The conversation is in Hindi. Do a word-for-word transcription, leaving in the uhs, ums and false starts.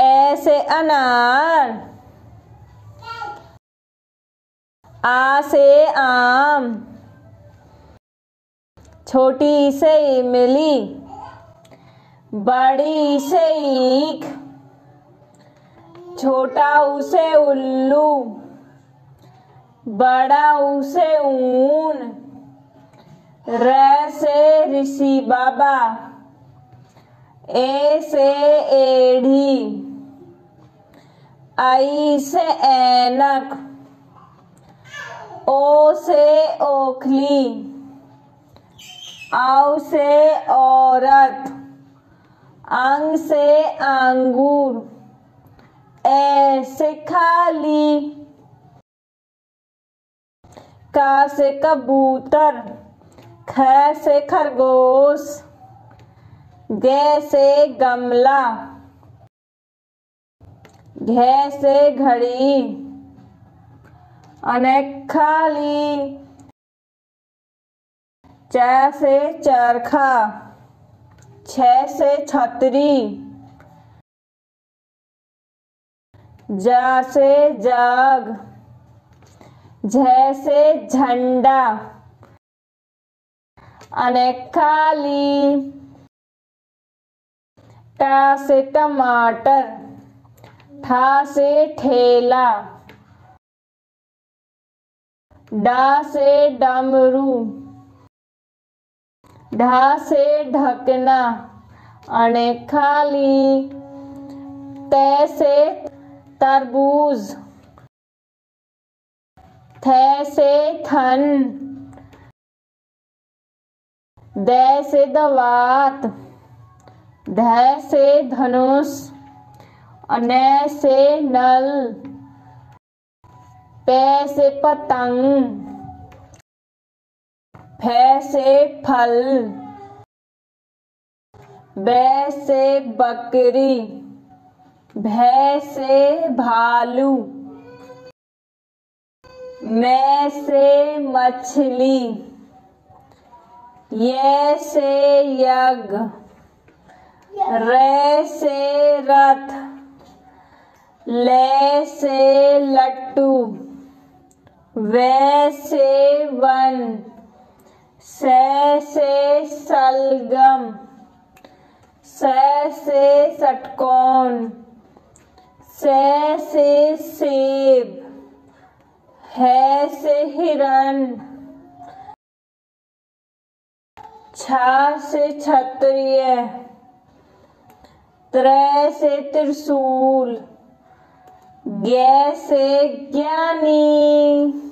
ए से अनार, आ से आम, छोटी से इमली, बड़ी से ईख, छोटा उसे उल्लू, बड़ा उसे ऊन, र से ऋषि बाबा, ए से एढ़ी, आई से ऐनक, ओ से ओखली, औ से औरत, अंग से अंगूर, ए से खाली, का से कबूतर, ख से खरगोश, ग से गमला, घ से घड़ी, अने खाली, च से चरखा, छ से छतरी, जा से जाग, झ से झंडा, अने खाली, टा से टमाटर, ठा से ठेला, डा से डमरू, ढा से ढकना, अने खाली, ते से तरबूज, थे से थन, दे से दवात, ध से धनुष, न से नल, पे से पतंग, फे से फल, बे से बकरी, भै से भालू, मैं से मछली, ये से यज्ञ, रे से रथ, ले से लट्टू, वे से वन, से से सलगम, से से षटकोण, से से सेब, है से हिरण, छा से क्षत्रिय, त्रै से त्रिशूल, ज्ञ से ज्ञानी।